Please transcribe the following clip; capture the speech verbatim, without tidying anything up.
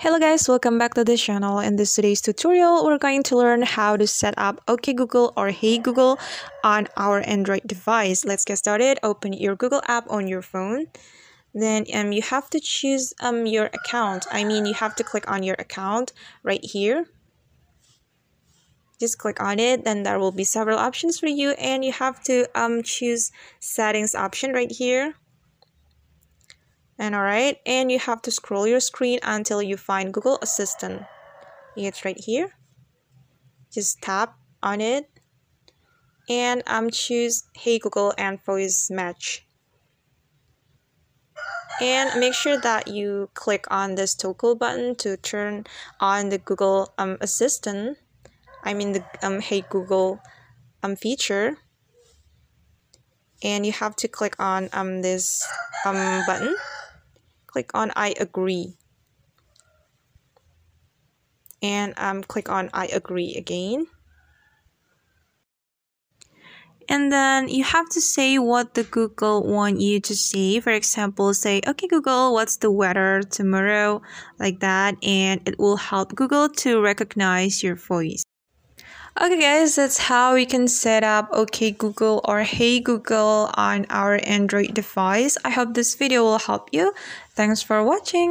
Hello guys, welcome back to the channel. In this today's tutorial, we're going to learn how to set up OK Google or Hey Google on our Android device. Let's get started. Open your Google app on your phone. Then um, you have to choose um, your account. I mean, you have to click on your account right here. Just click on it, then there will be several options for you, and you have to um, choose settings option right here. And alright, and you have to scroll your screen until you find Google Assistant. It's right here. Just tap on it. And um, choose Hey Google and Voice Match. And make sure that you click on this toggle button to turn on the Google um, Assistant. I mean the um, Hey Google um, feature. And you have to click on um, this um, button. Click on I agree and um, click on I agree again, and then you have to say what the Google want you to say. For example, say okay Google, what's the weather tomorrow, like that, and it will help Google to recognize your voice. Okay guys, that's how we can set up OK Google or Hey Google on our Android device. I hope this video will help you. Thanks for watching.